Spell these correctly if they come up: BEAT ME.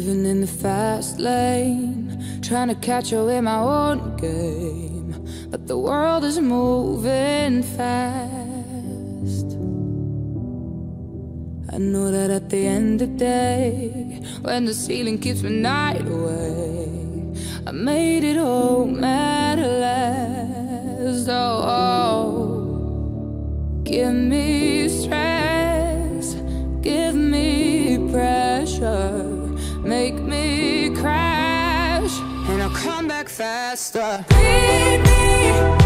living in the fast lane, trying to catch up in my own game, but the world is moving fast. I know that at the end of the day, when the ceiling keeps me night away, I made it home at last. Oh, give me stress, give me pressure, make me crash, and I'll come back faster. Beat me.